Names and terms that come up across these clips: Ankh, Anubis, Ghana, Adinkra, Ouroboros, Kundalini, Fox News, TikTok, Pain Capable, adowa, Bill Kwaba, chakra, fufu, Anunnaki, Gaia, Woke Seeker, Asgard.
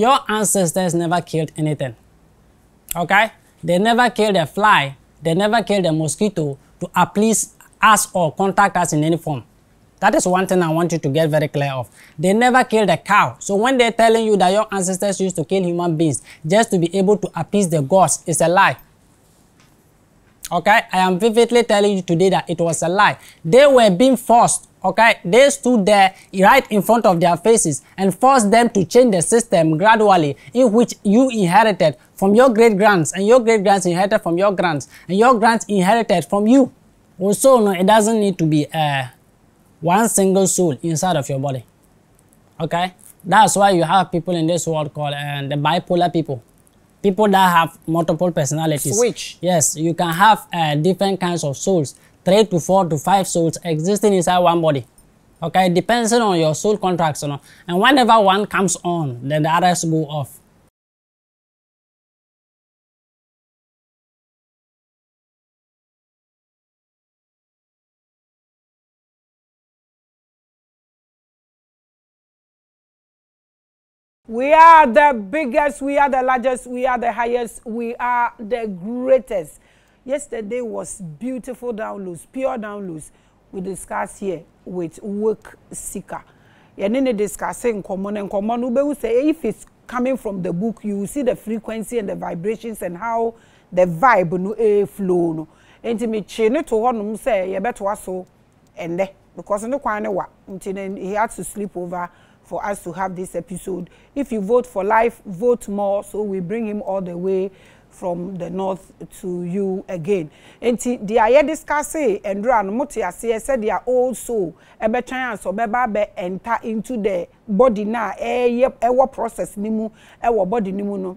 your ancestors never killed anything. Okay? They never killed a fly. They never killed a mosquito to appease us or contact us in any form. That is one thing I want you to get very clear of. They never killed a cow. So when they're telling you that your ancestors used to kill human beings just to be able to appease the gods, it's a lie. Okay? I am vividly telling you today that it was a lie. They were being forced. Okay? They stood there right in front of their faces and forced them to change the system gradually in which you inherited from your great-grands, and your great-grands inherited from your grands, and your grands inherited from you. Also, no, it doesn't need to be one single soul inside of your body. Okay? That's why you have people in this world called the bipolar people. People that have multiple personalities. Switch. Yes, you can have different kinds of souls. 3 to 4 to 5 souls existing inside one body. Okay? Depends on your soul contracts. You know? And whenever one comes on, then the others go off. We are the biggest, we are the largest, we are the highest, we are the greatest. Yesterday was beautiful downloads, pure downloads. We discussed here with Woke Seeker. You're discussing common and common. If it's coming from the book, you will see the frequency and the vibrations and how the vibe no flow. And me chine to one say, you better was so and because no kwanewa. He had to sleep over for us to have this episode. If you vote for life, vote more. So we bring him all the way from the north to you again. Enti dia ye discuss and run moti ase said they are also a better chance or be enter into the body na ewo process ni mu ewo body ni mu no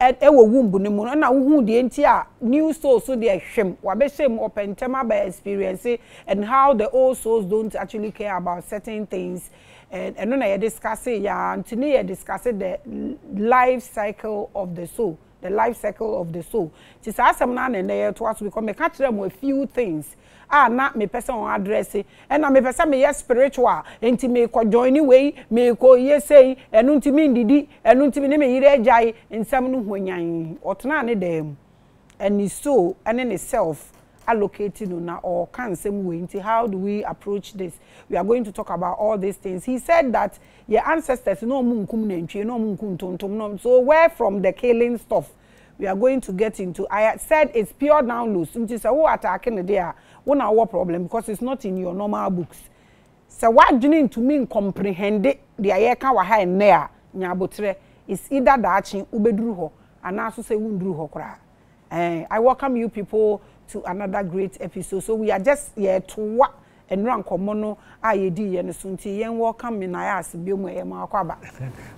ewo womb ni mu no na hu de enti a new soul so they hwem wa be shame open tema by experience and how the old souls don't actually care about certain things. And when I discuss it, yeah, Anthony, I discuss it, the life cycle of the soul, the life cycle of the soul. Since I am not in there to us, we come catch them with few things. Ah, not me person address it, and I may person me yes spiritual, and to me join way, me ko yes say, and unto me didi, and unto me me irejai, and some no when or tnani them, and his soul and in itself. Allocating on or can same way into how do we approach this? We are going to talk about all these things. He said that your ancestors no munkumnenchi no munkumtontom. So where from the killing stuff? We are going to get into. I said it's pure downloads. Into say who attacking there? One our problem because it's not in your normal books. So what do you need to mean comprehend it? The ayeka waha nea nyabotre is either daachi ubedru ho and also say wundru ho kra. I welcome you people to another great episode. So we are just here to what and run commono IED and Sunti and welcome in I ask Bill Kwaba.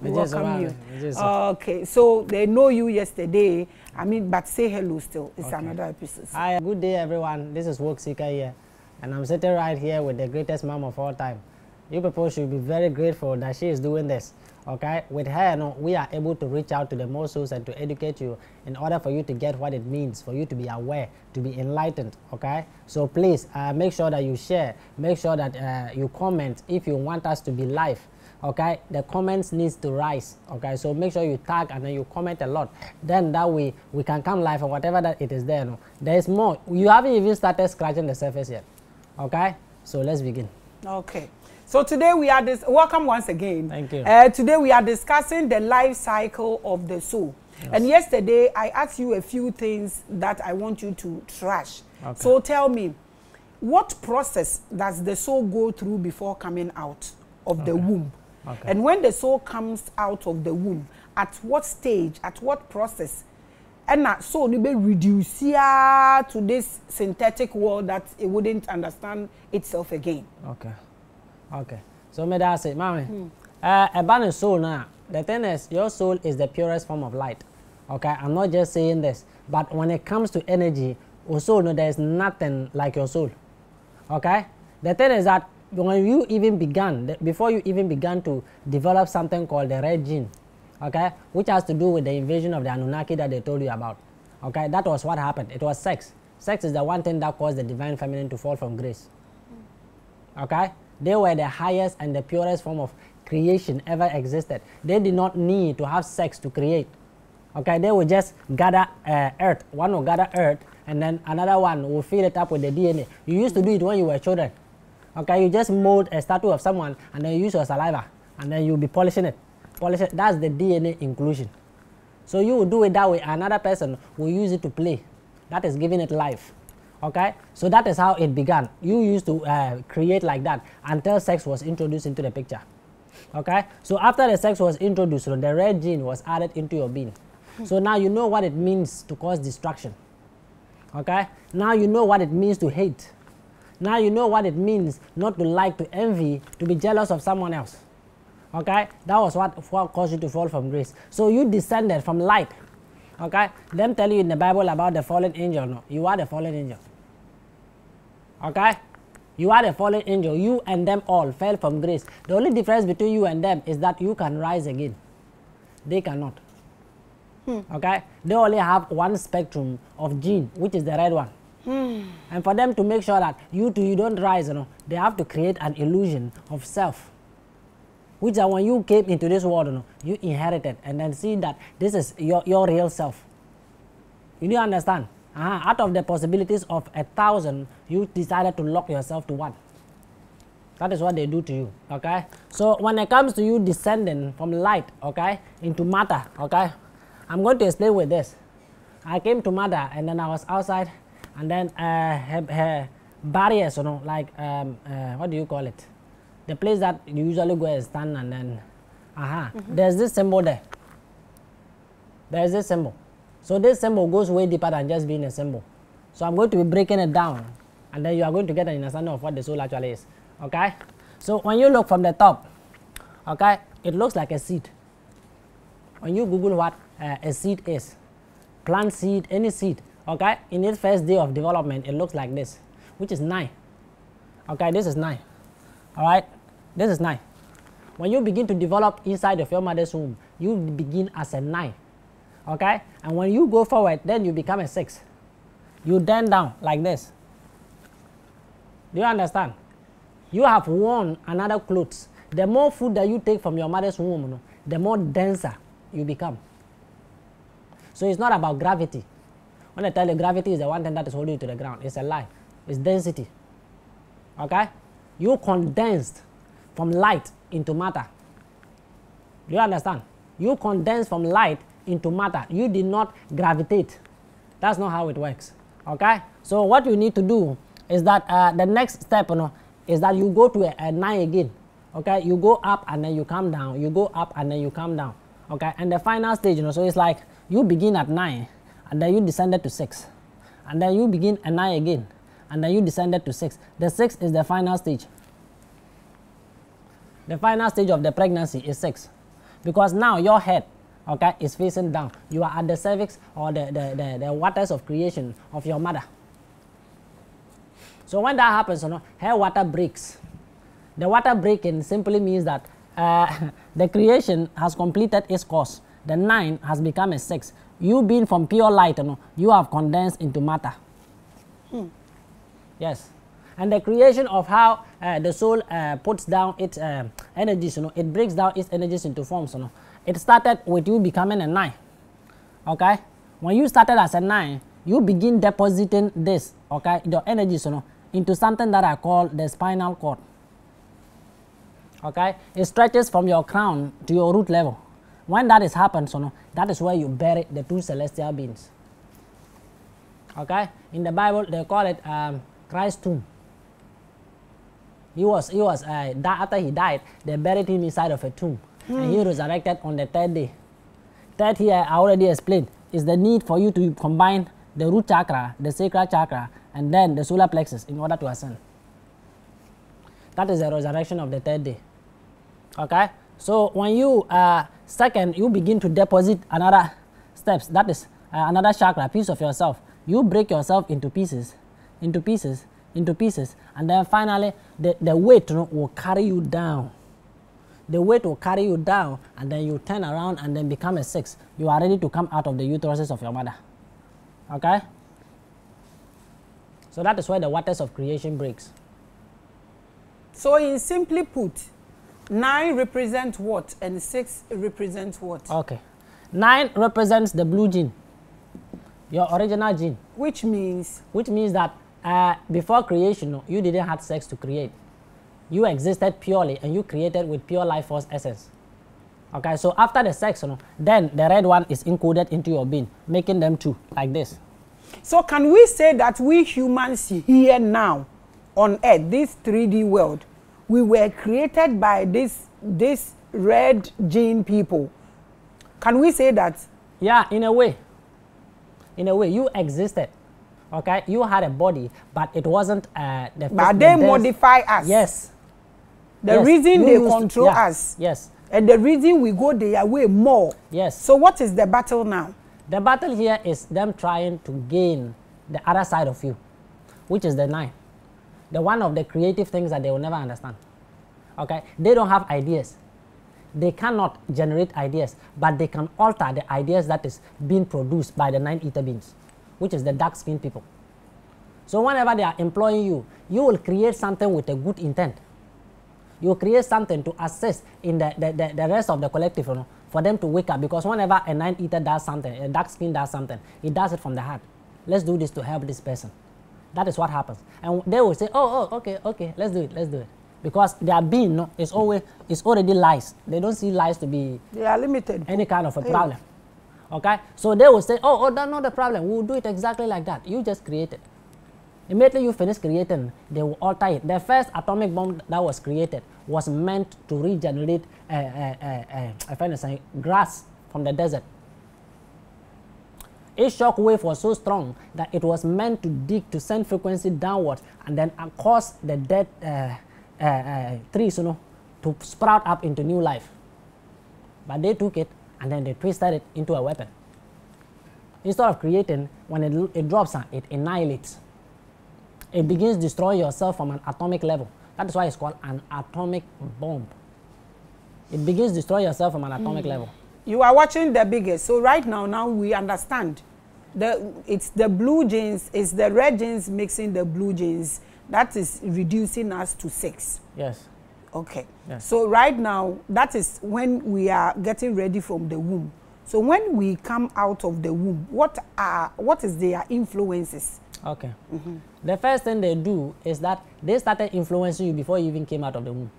Welcome you. Okay, so they know you yesterday. I mean, but say hello still. It's okay. Another episode. Hi, good day everyone. This is Woke Seeker here. And I'm sitting right here with the greatest mom of all time. You people should be very grateful that she is doing this. Okay, with her, no, we are able to reach out to the more souls and to educate you in order for you to get what it means, for you to be aware, to be enlightened. Okay, so please make sure that you share, make sure that you comment if you want us to be live. Okay, the comments needs to rise. Okay, so make sure you tag and then you comment a lot. Then that way we can come live and whatever that it is there. No, there is more. You haven't even started scratching the surface yet. Okay, so let's begin. Okay. So today we are welcome once again. Thank you. Today we are discussing the life cycle of the soul. Yes. And yesterday I asked you a few things that I want you to trash. Okay. So tell me, what process does the soul go through before coming out of the womb? Okay. And when the soul comes out of the womb, at what stage, at what process? And that soul will be reduced to this synthetic world that it wouldn't understand itself again. Okay. Okay, so may I say, mommy, about the soul now, the thing is, your soul is the purest form of light. Okay, I'm not just saying this, but when it comes to energy, also, no, there's nothing like your soul. Okay, the thing is that when you even began, before you even began to develop something called the red gene, okay, which has to do with the invasion of the Anunnaki that they told you about. Okay, that was what happened. It was sex. Sex is the one thing that caused the divine feminine to fall from grace. Okay? They were the highest and the purest form of creation ever existed. They did not need to have sex to create. Okay, they will just gather earth. One will gather earth, and then another one will fill it up with the DNA. You used to do it when you were children. Okay, you just mold a statue of someone, and then you use your saliva, and then you'll be polishing it. Polish it. That's the DNA inclusion. So you will do it that way. Another person will use it to play. That is giving it life. Okay, so that is how it began. You used to create like that until sex was introduced into the picture. Okay, so after the sex was introduced, the red gene was added into your being. So now you know what it means to cause destruction. Okay, now you know what it means to hate. Now you know what it means not to like, to envy, to be jealous of someone else. Okay, that was what caused you to fall from grace. So you descended from light. Okay, them tell you in the Bible about the fallen angel. No, you are the fallen angel. Okay, you are the fallen angel. You and them all fell from grace. The only difference between you and them is that you can rise again. They cannot. Okay, they only have one spectrum of gene, which is the red one. And for them to make sure that you too, you don't rise, you know, they have to create an illusion of self. Which are when you came into this world, you know, you inherited, and then see that this is your real self. You do understand? Out of the possibilities of 1,000, you decided to lock yourself to one. That is what they do to you. Okay. So when it comes to you descending from light, okay, into matter, okay, I'm going to explain with this. I came to matter, and then I was outside, and then barriers, you know, like what do you call it? The place that you usually go and stand, and then there's this symbol there. There's this symbol. So this symbol goes way deeper than just being a symbol. So I'm going to be breaking it down, and then you are going to get an understanding of what the soul actually is. Okay? So when you look from the top, okay, it looks like a seed. When you Google what a seed is, plant seed, any seed, okay, in its first day of development, it looks like this, which is 9. Okay, this is 9. Alright, this is 9. When you begin to develop inside of your mother's womb, you begin as a 9. Okay, and when you go forward, then you become a 6. You then down like this. Do you understand? You have worn another clothes. The more food that you take from your mother's womb, the more denser you become. So it's not about gravity. When I tell you gravity is the one thing that is holding you to the ground, it's a lie. It's density. Okay? You condensed from light into matter. Do you understand? You condensed from light into matter. You did not gravitate. That's not how it works. Okay? So what you need to do is that the next step, you know, is that you go to a 9 again. Okay? You go up and then you come down. You go up and then you come down. Okay? And the final stage, you know, so it's like you begin at 9 and then you descended to 6. And then you begin at 9 again. And then you descended to 6. The 6 is the final stage. The final stage of the pregnancy is 6. Because now your head, okay, is facing down. You are at the cervix or the waters of creation of your mother. So when that happens, you know, her water breaks. The water breaking simply means that the creation has completed its course. The 9 has become a 6. You being from pure light, you know, you have condensed into matter. Yes, and the creation of how the soul puts down its energies, you know, it breaks down its energies into forms, you know. It started with you becoming a 9, okay? When you started as a 9, you begin depositing this, okay, your energies, you know, into something that I call the spinal cord, okay? It stretches from your crown to your root level. When that is happens, you know, that is where you bury the two celestial beings, okay? In the Bible, they call it... Christ's tomb. After he died, they buried him inside of a tomb. And he resurrected on the 3rd day. 3rd here, I already explained, is the need for you to combine the root chakra, the sacral chakra, and then the solar plexus in order to ascend. That is the resurrection of the 3rd day. Okay? So when you, second, you begin to deposit another steps, that is another chakra, piece of yourself. You break yourself into pieces. Into pieces, into pieces, and then finally the weight, you know, will carry you down. The weight will carry you down, and then you turn around and then become a 6. You are ready to come out of the uteruses of your mother. Okay? So that is where the waters of creation breaks. So in simply put, 9 represents what and 6 represents what? Okay. 9 represents the blue gene, your original gene. Which means? Which means that before creation, you didn't have sex to create. You existed purely and you created with pure life force essence. Okay, so after the sex, then the red one is encoded into your being, making them two, like this. So can we say that we humans here now on Earth, this 3D world, we were created by this red gene people? Can we say that? Yeah, in a way. In a way, you existed. Okay, you had a body, but it wasn't the first. But they modify us. Yes. The reason they control us. Yes. And the reason we go their way more. Yes. So what is the battle now? The battle here is them trying to gain the other side of you, which is the 9. The one of the creative things that they will never understand. Okay, they don't have ideas. They cannot generate ideas, but they can alter the ideas that is being produced by the 9 ether beings, which is the dark-skinned people. So whenever they are employing you, you will create something with a good intent. You will create something to assist in the rest of the collective, you know, for them to wake up. Because whenever a 9 ether does something, a dark-skinned does something, it does it from the heart. Let's do this to help this person. That is what happens. And they will say, oh, okay, okay, let's do it, let's do it. Because their being is always, it's already lies. They don't see lies to be limited. Any kind of a problem. Okay? So they will say, oh, that's not the problem. We'll do it exactly like that. You just create it. Immediately you finish creating, they will alter it. The first atomic bomb that was created was meant to regenerate grass from the desert. Its shock wave was so strong that it was meant to send frequency downwards and then cause the dead trees, to sprout up into new life. But they took it and then they twisted it into a weapon. Instead of creating, when it drops, it annihilates. It begins to destroy yourself from an atomic level. That is why it's called an atomic bomb. It begins to destroy yourself from an atomic level. You are watching The Biggest. So right now we understand. It's the blue genes, it's the red genes mixing the blue genes. That is reducing us to 6. Yes. Okay. Yes. So right now, that is when we are getting ready from the womb. So when we come out of the womb, what is their influences? Okay. Mm-hmm. The first thing they do is that they started influencing you before you even came out of the womb.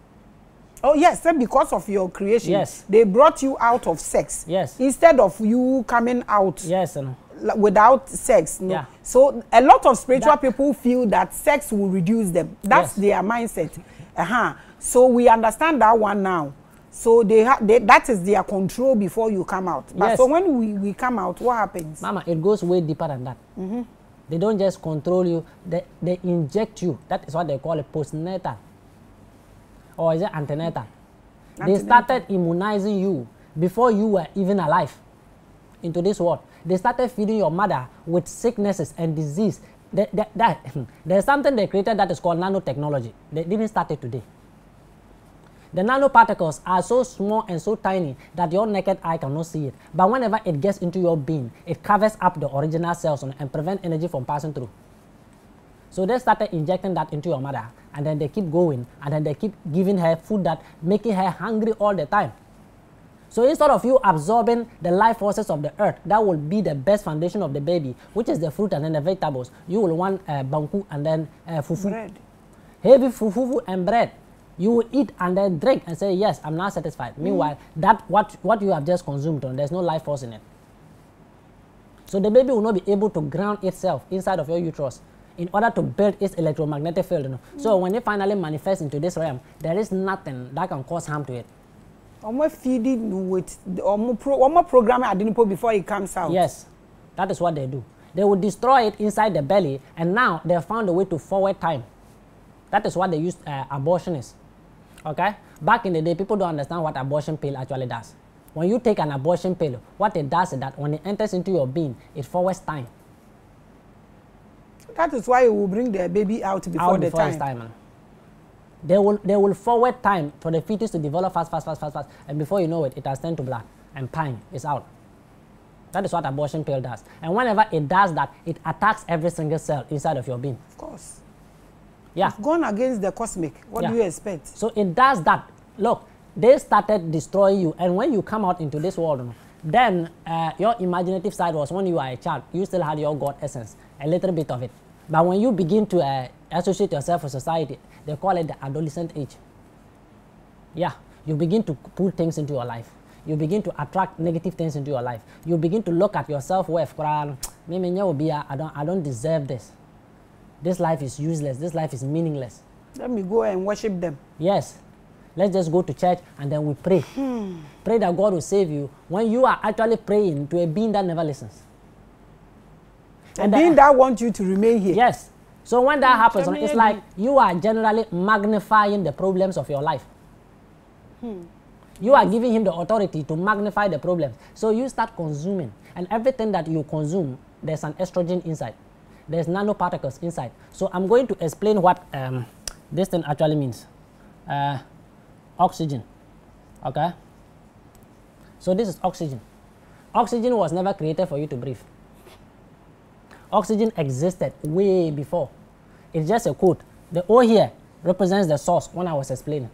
Oh, yes, because of your creation. Yes. They brought you out of sex. Yes. Instead of you coming out. Yes, without sex. No. Yeah. So a lot of spiritual people feel that sex will reduce them. That's their mindset. So we understand that one now. So that is their control before you come out. But so when we come out, what happens? Mama, it goes way deeper than that. Mm-hmm. They don't just control you. They inject you. That is what they call a postnatal. Or is it antenatal? They started immunizing you before you were even alive into this world. They started feeding your mother with sicknesses and disease. There's something they created that is called nanotechnology. They didn't start it today. The nanoparticles are so small and so tiny that your naked eye cannot see it. But whenever it gets into your being, it covers up the original cells and prevents energy from passing through. So they started injecting that into your mother, and then they keep going, and then they keep giving her food that making her hungry all the time. So instead of you absorbing the life forces of the earth, that will be the best foundation of the baby, which is the fruit and then the vegetables. You will want banku and then fufu. Bread. Heavy fufu and bread. You will eat and then drink and say, yes, I'm now satisfied. Meanwhile, that what you have just consumed, there's no life force in it. So the baby will not be able to ground itself inside of your uterus in order to build its electromagnetic field. So when it finally manifests into this realm, there is nothing that can cause harm to it. Feeding with more programming before it comes out. Yes, that is what they do. They will destroy it inside the belly, and now they have found a way to forward time. That is what they used abortion is. Okay? Back in the day, people don't understand what abortion pill actually does. When you take an abortion pill, what it does is that when it enters into your being, it forwards time. That is why you will bring the baby out before its time. They will forward time for the fetus to develop fast. And before you know it, it has turned to blood and pine is out. That is what abortion pill does. And whenever it does that, it attacks every single cell inside of your being. Of course. Yeah. It's gone against the cosmic. What do you expect? So it does that. Look, they started destroying you. And when you come out into this world, then your imaginative side was, when you were a child, you still had your God essence, a little bit of it. But when you begin to associate yourself with society, they call it the adolescent age. Yeah, you begin to put things into your life. You begin to attract negative things into your life. You begin to look at your self-worth. I don't deserve this. This life is useless. This life is meaningless. Let me go and worship them. Yes. Let's just go to church and then we pray. Pray that God will save you, when you are actually praying to a being that never listens. And being that wants you to remain here. Yes. So when that happens, it's like you are generally magnifying the problems of your life. You are giving him the authority to magnify the problems. So you start consuming. And everything that you consume, there's an estrogen inside. There's nanoparticles inside. So I'm going to explain what this thing actually means. Oxygen. Okay? So this is oxygen. Oxygen was never created for you to breathe. Oxygen existed way before. It's just a quote. The O here represents the source when I was explaining.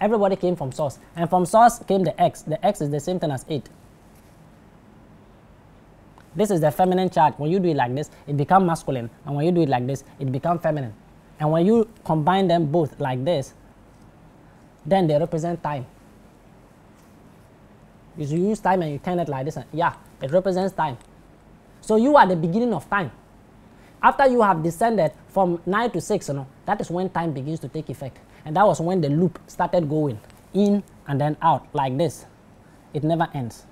Everybody came from source. And from source came the X. The X is the same thing as 8. This is the feminine charge. When you do it like this, it becomes masculine. And when you do it like this, it becomes feminine. And when you combine them both like this, then they represent time. You use time and you turn it like this. And yeah, it represents time. So you are the beginning of time. After you have descended from 9 to 6, you know, that is when time begins to take effect. And that was when the loop started going in and then out like this. It never ends.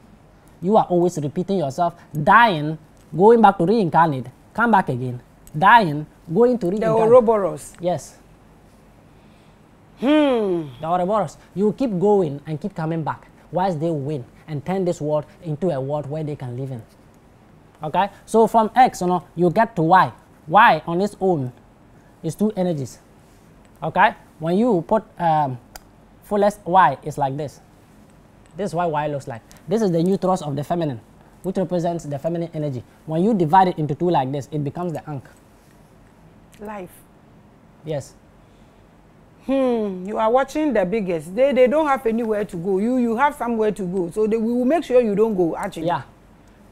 You are always repeating yourself, dying, going back to reincarnate, come back again, dying, going to reincarnate. The Ouroboros. Yes. The Ouroboros. You keep going and keep coming back whilst they win and turn this world into a world where they can live in. Okay? So from X, you know, you get to Y. Y on its own is 2 energies. Okay? When you put fullest Y, it's like this. This is what Y looks like. This is the nucleus of the feminine, which represents the feminine energy. When you divide it into 2 like this, it becomes the Ankh. Life. Yes. You are watching the biggest. They don't have anywhere to go. You have somewhere to go. So we will make sure you don't go, actually. Yeah.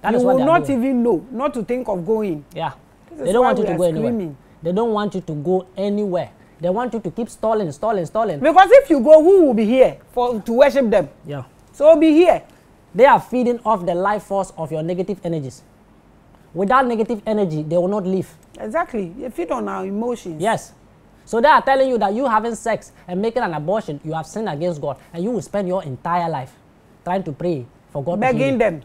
That is what they are doing. You will not even know, not to think of going. Yeah. They don't want you to go anywhere. They don't want you to go anywhere. They want you to keep stalling, stalling, stalling. Because if you go, who will be here to worship them? Yeah. So be here. They are feeding off the life force of your negative energies. Without negative energy, they will not live. Exactly. They feed on our emotions. Yes. So they are telling you that you having sex and making an abortion, you have sinned against God, and you will spend your entire life trying to pray for God. Begging them.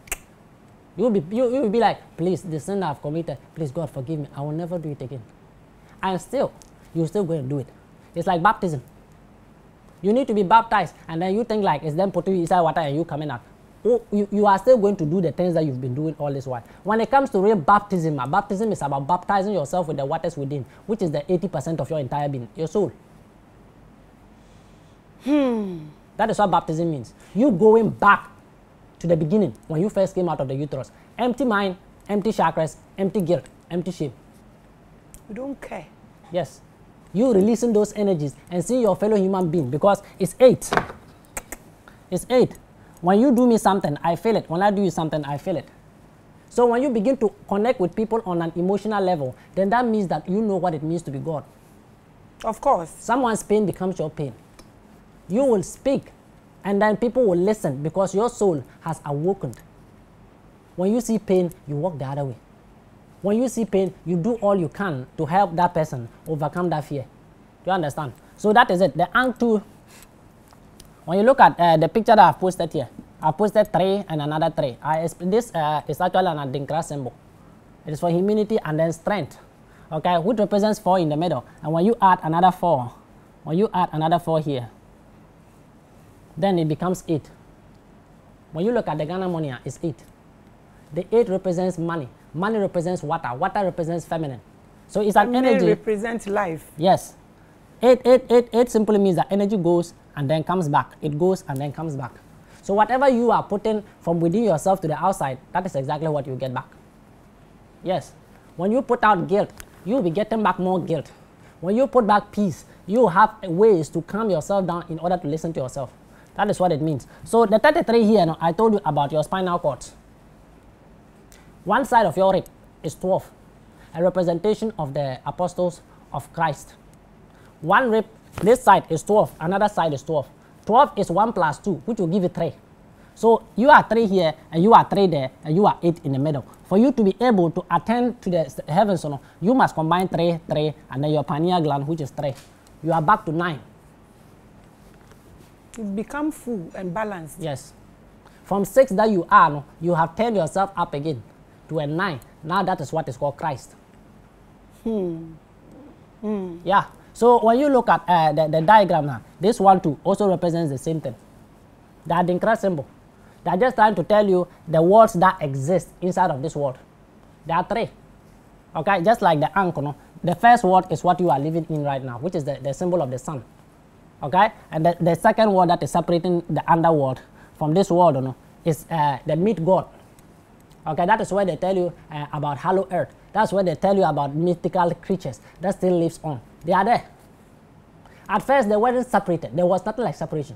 You will be like, please, the sin I have committed, please God forgive me. I will never do it again. And still, you still go and do it. It's like baptism. You need to be baptized, and then you think like it's them putting you inside water and you coming out. You are still going to do the things that you've been doing all this while. When it comes to real baptism, baptism is about baptizing yourself with the waters within, which is the 80% of your entire being, your soul. That is what baptism means. You going back to the beginning when you first came out of the uterus. Empty mind, empty chakras, empty guilt, empty shame. You don't care. Yes. You releasing those energies and seeing your fellow human being, because it's 8. It's 8. When you do me something, I feel it. When I do you something, I feel it. So when you begin to connect with people on an emotional level, then that means that you know what it means to be God. Of course. Someone's pain becomes your pain. You will speak, and then people will listen because your soul has awakened. When you see pain, you walk the other way. When you see pain, you do all you can to help that person overcome that fear. Do you understand? So that is it. The Ankh 2. When you look at the picture that I've posted here, I've posted 3 and another 3. This is actually an Adinkra symbol. It is for humility and then strength, okay, which represents 4 in the middle. And when you add another 4, when you add another 4 here, then it becomes 8. When you look at the Ghana money, it's 8. The 8 represents money. Money represents water. Water represents feminine. So it's an energy. Money represents life. Yes. 8 simply means that energy goes and then comes back. It goes and then comes back. So whatever you are putting from within yourself to the outside, that is exactly what you get back. Yes. When you put out guilt, you will be getting back more guilt. When you put back peace, you have ways to calm yourself down in order to listen to yourself. That is what it means. So the 33 here, no, I told you about your spinal cord. One side of your rib is 12, a representation of the apostles of Christ. One rib, this side is 12, another side is 12. 12 is 1 plus 2, which will give you 3. So you are 3 here, and you are 3 there, and you are 8 in the middle. For you to be able to attend to the heavens, no, you must combine 3, 3, and then your pineal gland, which is 3. You are back to 9. You've become full and balanced. Yes. From 6 that you are, no, you have turned yourself up again to a 9. Now that is what is called Christ. Yeah. So when you look at the diagram now, this one too also represents the same thing. The Adinkra symbol. They are just trying to tell you the worlds that exist inside of this world. There are 3. Okay, just like the anchor, no? The first world is what you are living in right now, which is the symbol of the sun. Okay, and the second world that is separating the underworld from this world, no, is the meat god. Okay, that is where they tell you about Hollow Earth. That's where they tell you about mythical creatures that still lives on. They are there. At first, they weren't separated. There was nothing like separation.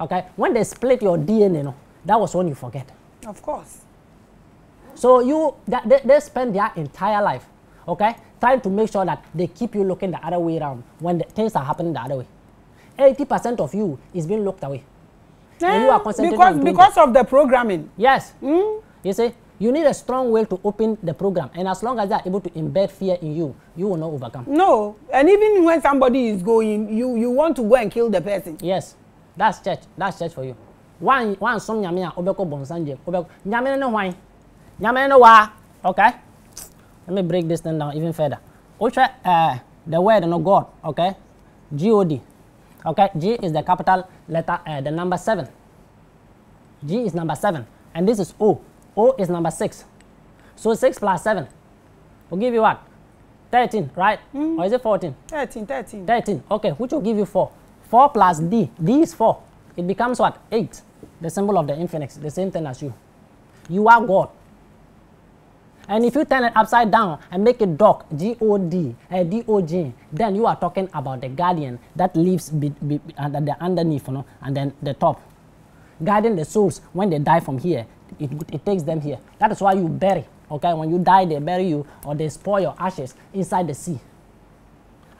Okay, when they split your DNA, no, that was when you forget. Of course. So you, they spend their entire life, okay, trying to make sure that they keep you looking the other way around when the things are happening the other way. 80% of you is being looked away. And you are concentrated because of the programming. Yes. You see, you need a strong will to open the program, and as long as they are able to embed fear in you, you will not overcome. No, and even when somebody is going, you want to go and kill the person. Yes, that's church. That's church for you. One some nyamia obeko bonsanje obeko nyamene no wine nyamene no wa. Okay, let me break this thing down even further. The word no God. Okay, G-O-D. Okay, G is the capital letter, the number 7. G is number 7, and this is O. O is number 6. So 6 plus 7 will give you what? 13, right? Or is it 14? 13. 13, okay, which will give you 4. 4 plus D. D is 4. It becomes what? 8. The symbol of the infinite, the same thing as you. You are God. And if you turn it upside down and make it dog, G-O-D, D-O-G, then you are talking about the guardian that lives underneath, you know, and then the top. Guiding the souls when they die from here. It takes them here. That is why you bury. Okay, when you die, they bury you, or they spoil your ashes inside the sea.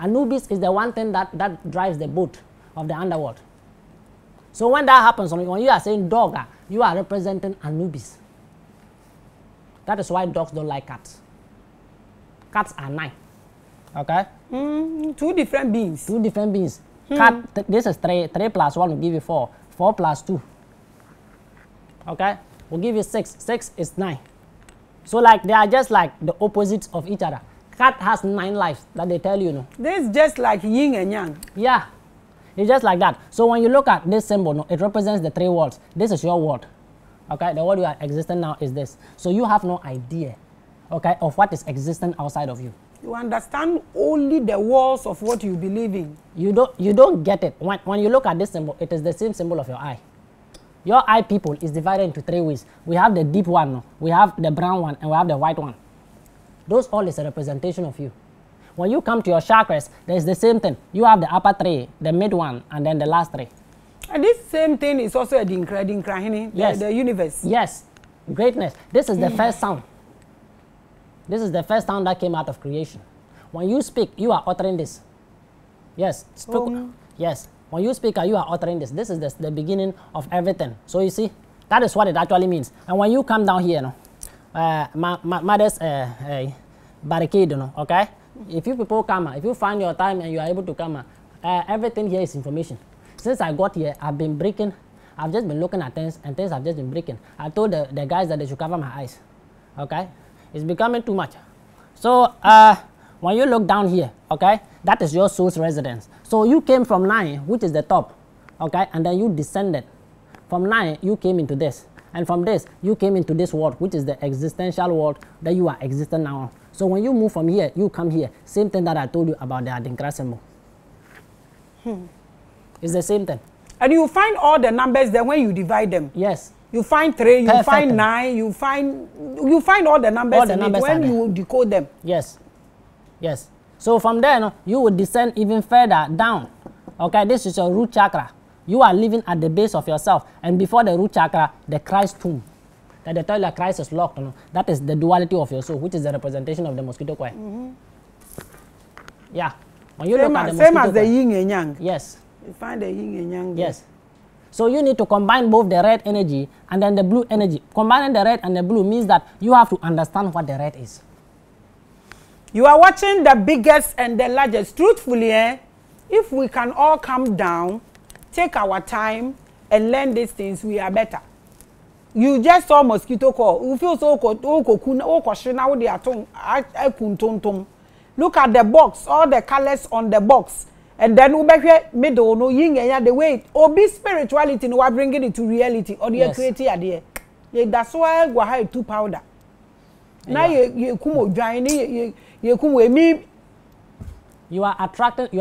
Anubis is the one thing that drives the boat of the underworld. So when that happens, when you are saying dog, you are representing Anubis. That is why dogs don't like cats. Cats are 9. Okay? 2 different beings. 2 different beings. Cat, this is 3. 3 plus 1 will give you 4. 4 plus 2. Okay? We'll give you 6. 6 is 9. So like they are just like the opposites of each other. Cat has 9 lives that they tell you, no. This is just like yin and yang. Yeah. It's just like that. So when you look at this symbol, no, it represents the 3 worlds. This is your world. Okay? The world you are existing now is this. So you have no idea, okay, of what is existing outside of you. You understand only the walls of what you believe in. You don't get it. When you look at this symbol, it is the same symbol of your eye. Your eye, people, is divided into 3 ways. We have the deep one, we have the brown one, and we have the white one. Those all is a representation of you. When you come to your chakras, there is the same thing. You have the upper 3, the mid one, and then the last 3. And this same thing is also a Adinkra, yes. The universe. Yes, greatness. This is the first sound. This is the first sound that came out of creation. When you speak, you are uttering this. Yes, yes. When you speak, you are uttering this. This is the beginning of everything. So you see, that is what it actually means. And when you come down here, no, my mother's barricade, you know, okay? If you people come, if you find your time and you are able to come, everything here is information. Since I got here, I've been breaking. I've just been looking at things, and things have just been breaking. I told the guys that they should cover my eyes, okay? It's becoming too much. So when you look down here, okay, that is your soul's residence. So you came from 9, which is the top, okay, and then you descended. From 9, you came into this, and from this, you came into this world, which is the existential world that you are existing now. So when you move from here, you come here. Same thing that I told you about the Adinkra symbol. It's the same thing. And you find all the numbers there when you divide them. Yes. You find 3, you find 9, you find all the numbers, all the numbers when you decode them. Yes. Yes. So from there, you will descend even further down. Okay, this is your root chakra. You are living at the base of yourself, and before the root chakra, the Christ tomb. That the toilet of Christ is locked. You know? That is the duality of your soul, which is the representation of the mosquito coil. Mm-hmm. Yeah. When you look at the same as the yin and yang. Yes. You find the yin and yang. Yes. There. So you need to combine both the red energy and then the blue energy. Combining the red and the blue means that you have to understand what the red is. You are watching the biggest and the largest. Truthfully, eh? If we can all calm down, take our time, and learn these things, we are better. You just saw mosquito call. You feel so cold. Look at the box, all the colors on the box. And then middle no yin and the way obi spirituality no bringing it to reality or the creative idea. That's why we have two powder. Now you come join you come me. You are attracted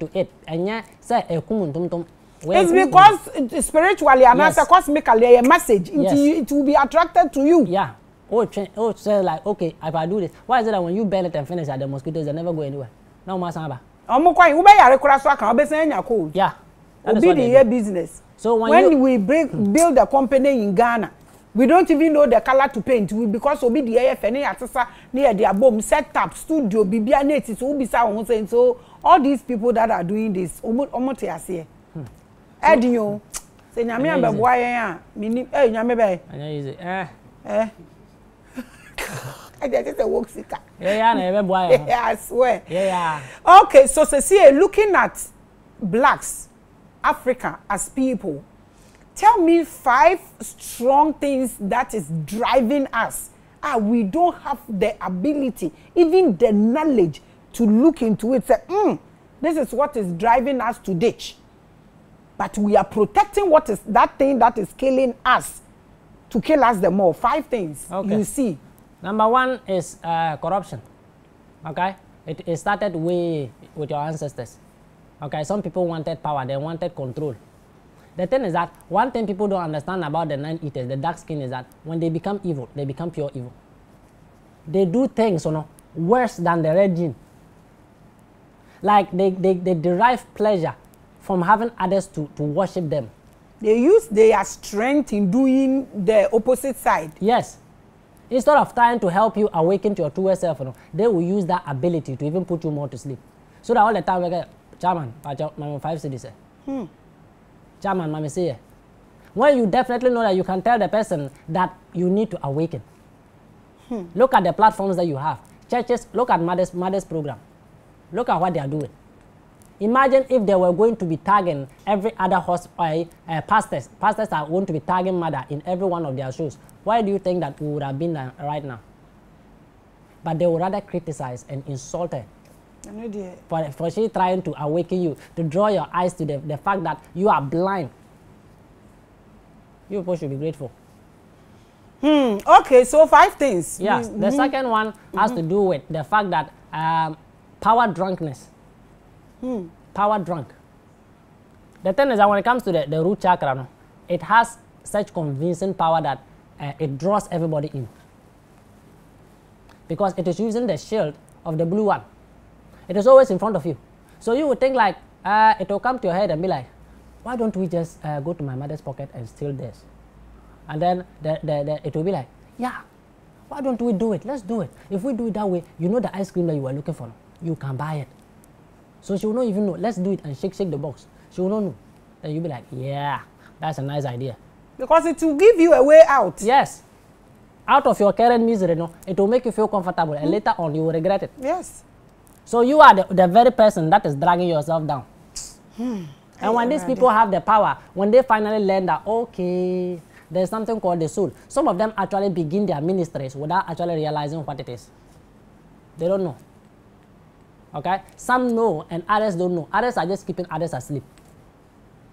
to it. And yeah, say it's because spiritually and as a cosmically a message, it will be attracted to you. Yeah. Oh, say like okay, if I do this, why is it that when you burn it and finish at the mosquitoes, they never go anywhere? No masamba. Yeah, that business. So when we build a company in Ghana, we don't even know the color to paint. We because obi the AFNA accessor near their bomb set up studio BBA natives will be saying so. All these people that are doing this, almost as here. Edio, say nyame abeboa yen a mini eh nyame be. Eh. I just a woke seeker. Yeah, I swear. Yeah. Okay, so Cecilia, looking at blacks, Africa as people, tell me 5 strong things that is driving us. We don't have the ability, even the knowledge, to look into it. Say, this is what is driving us to ditch. But we are protecting what is that thing that is killing us, to kill us the more. 5 things. Okay. You see. Number 1 is corruption. Okay, it started way with your ancestors. Okay, some people wanted power, they wanted control. The thing is that one thing people don't understand about the non-eaters, the dark skin, is that when they become evil, they become pure evil. They do things, you know, worse than the red gene. Like they derive pleasure from having others to worship them. They use their strength in doing the opposite side. Yes. Instead of trying to help you awaken to your true self, you know, they will use that ability to even put you more to sleep. So that all the time we get, Chairman, my 5 cities. Chairman, Mama say, well, you definitely know that you can tell the person that you need to awaken. Look at the platforms that you have. Churches, look at Mother's program. Look at what they are doing. Imagine if they were going to be tagging every other pastors. Pastors are going to be tagging mother in every one of their shows. Why do you think that we would have been there right now? But they would rather criticize and insult her for she trying to awaken you, to draw your eyes to the fact that you are blind. You people should be grateful. Okay, so 5 things. Yes, the second one has to do with the fact that power drunkenness. Power drunk. The thing is that when it comes to the root chakra, no, it has such convincing power that it draws everybody in. Because it is using the shield of the blue one. It is always in front of you. So you would think like, it will come to your head and be like, why don't we just go to my mother's pocket and steal this? And then it will be like, yeah, why don't we do it? Let's do it. If we do it that way, you know the ice cream that you were looking for, you can buy it. So she will not even know. Let's do it and shake the box. She will not know. Then you'll be like, yeah, that's a nice idea. Because it will give you a way out. Yes. Out of your current misery, no? It will make you feel comfortable. And later on, you will regret it. Yes. So you are the very person that is dragging yourself down. And when these people have the power, when they finally learn that, okay, there's something called the soul. Some of them actually begin their ministries without actually realizing what it is. They don't know. Okay? Some know and others don't know. Others are just keeping others asleep.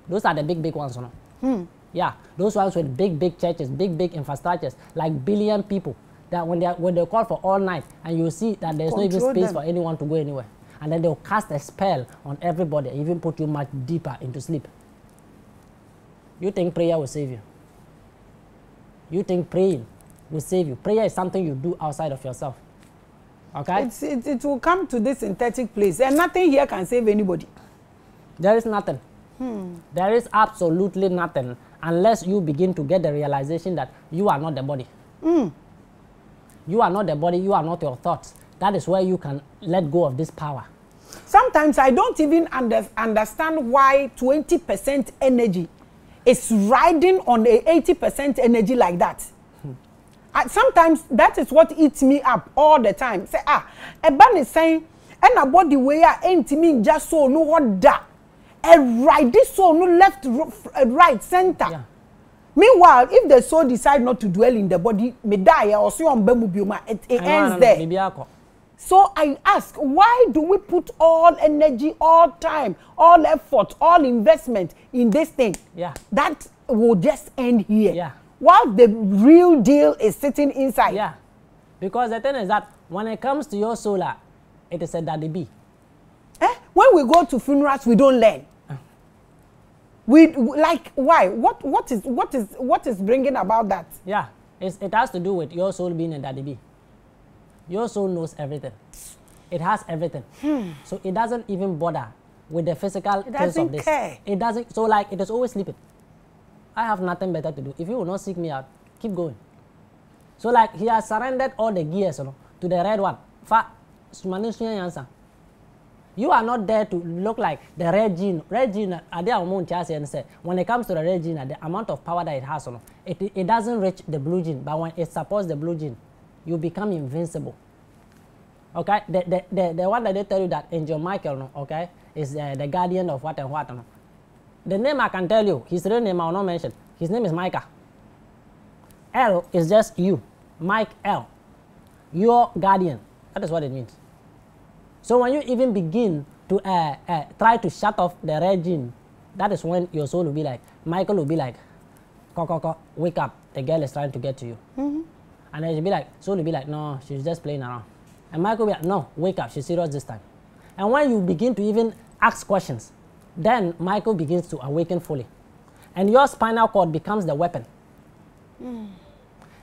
Those are the big ones, you know? Yeah, those ones with big churches, big infrastructures, like billion people, that when they call for all night, and you see that there's no even space for anyone to go anywhere. And then they'll cast a spell on everybody, even put you much deeper into sleep. You think prayer will save you? You think praying will save you? Prayer is something you do outside of yourself. Okay? It will come to this synthetic place, and nothing here can save anybody. There is nothing. There is absolutely nothing unless you begin to get the realization that you are not the body. You are not the body, you are not your thoughts. That is where you can let go of this power. Sometimes I don't even understand why 20% energy is riding on a 80% energy like that. Sometimes that is what eats me up all the time. Say, a man is saying, and a body where ain't mean just so no what da. And right, this soul no left, right, center. Yeah. Meanwhile, if the soul decide not to dwell in the body, may die or so on Bemubiuma, it ends there. So I ask, why do we put all energy, all time, all effort, all investment in this thing? Yeah. That will just end here. Yeah. While the real deal is sitting inside. Yeah. Because the thing is that when it comes to your soul, it is a daddy bee. Eh? When we go to funerals, we don't learn. We like why? What is bringing about that? Yeah, it has to do with your soul being a daddy bee. Your soul knows everything. It has everything. So it doesn't even bother with the physical things of this. Care. It doesn't. So like it is always sleeping. I have nothing better to do. If you will not seek me out, keep going. So like he has surrendered all the gears, you know, to the red one. You are not there to look like the red gene. Red gene, when it comes to the red gene, the amount of power that it has, it doesn't reach the blue gene. But when it supports the blue gene, you become invincible. Okay? The one that they tell you that Angel Michael, okay, is the guardian of what and what. The name I can tell you, his real name I will not mention. His name is Micah. L is just you. Mike L. Your guardian. That is what it means. So when you even begin to try to shut off the red gene, that is when your soul will be like, Michael will be like, wake up, the girl is trying to get to you. And then she'll be like, soul will be like, no, she's just playing around. And Michael will be like, no, wake up, she's serious this time. And when you begin to even ask questions, then Michael begins to awaken fully. And your spinal cord becomes the weapon.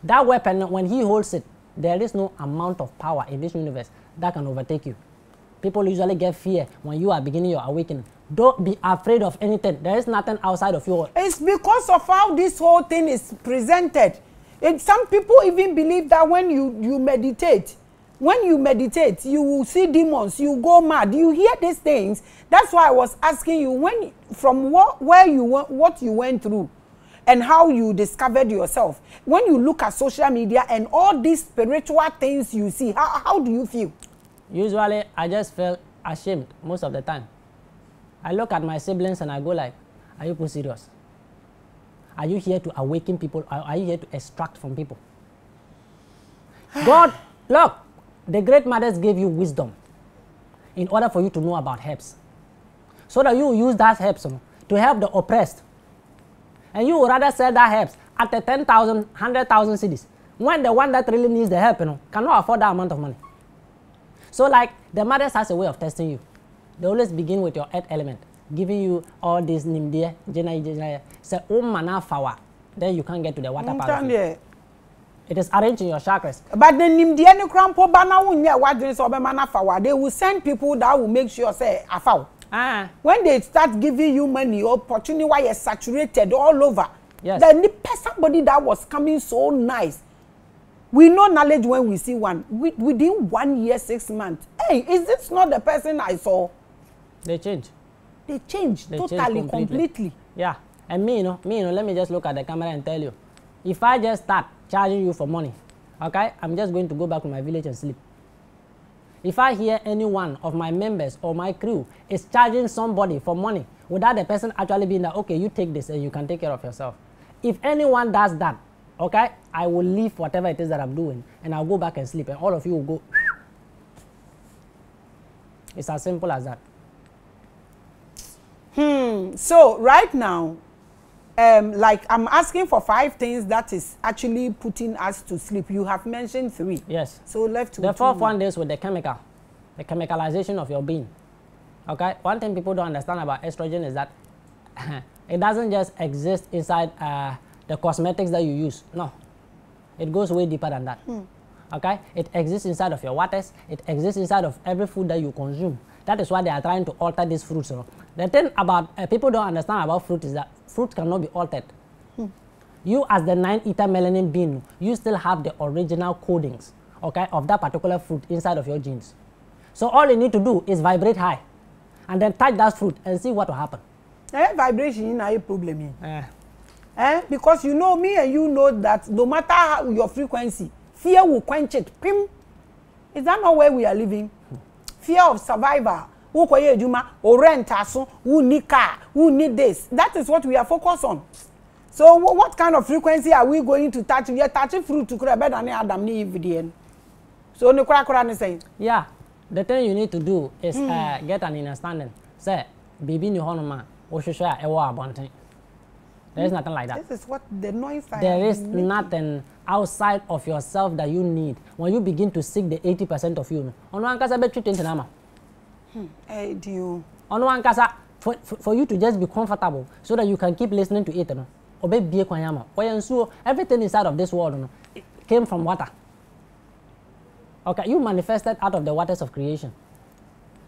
That weapon, when he holds it, there is no amount of power in this universe that can overtake you. People usually get fear when you are beginning your awakening. Don't be afraid of anything. There is nothing outside of you. It's because of how this whole thing is presented. Some people even believe that when you meditate, you will see demons, you go mad, you hear these things. That's why I was asking you when, from what you went through and how you discovered yourself. When you look at social media and all these spiritual things you see, how do you feel? Usually, I just feel ashamed most of the time. I look at my siblings and I go like, are you serious? Are you here to awaken people? Are you here to extract from people? God, look, the great mothers gave you wisdom in order for you to know about herbs. So that you use that herbs to help the oppressed. And you would rather sell that herbs at the 10,000, 100,000 cities when the one that really needs the help cannot afford that amount of money. So like, the mothers has a way of testing you. They always begin with your earth element, giving you all this nimdia, say, oh mana fawa. Then you can't get to the water part of it. It is arranged in your chakras. But the nimdia no crampo bana unya wadrins or mana fawa. They will send people that will make sure say afaw. When they start giving you money, opportunity why you're saturated all over. Yes. Then the somebody that was coming so nice. We know knowledge when we see one. Within 1 year, 6 months. Hey, is this not the person I saw? They change. They change totally, completely. Yeah. And me, let me just look at the camera and tell you. If I just start charging you for money, okay, I'm just going to go back to my village and sleep. If I hear any one of my members or my crew is charging somebody for money without the person actually being like, okay, you take this and you can take care of yourself. If anyone does that, okay, I will leave whatever it is that I'm doing and I'll go back and sleep and all of you will go. It's as simple as that. So right now, like I'm asking for 5 things that is actually putting us to sleep. You have mentioned 3. Yes. So left with the 4th one is with the chemicalization of your being. Okay, one thing people don't understand about estrogen is that it doesn't just exist inside the cosmetics that you use. No. It goes way deeper than that. Okay? It exists inside of your waters. It exists inside of every food that you consume. That is why they are trying to alter these fruits. The thing about people don't understand about fruit is that fruit cannot be altered. Hmm. You as the 9-eater melanin being, you still have the original codings, okay, of that particular fruit inside of your genes. So all you need to do is vibrate high and then touch that fruit and see what will happen. Vibration is a problem. Because you know me and you know that no matter how your frequency, fear will quench it. Pim. Is that not where we are living? Fear of survival. Who koye juma? Who rent aso? Who need car? Who need this? That is what we are focused on. So what kind of frequency are we going to touch? We are touching fruit to create better than Adam ni Eve. So no kura say. Yeah, the thing you need to do is get an understanding. Say, baby ni honoma. Oshosha ewa abante. There is nothing like that. This is what the noise There is nothing outside of yourself that you need. When you begin to seek the 80% of you, for you to just be comfortable so that you can keep listening to it. Everything inside of this world came from water. Okay, you manifested out of the waters of creation.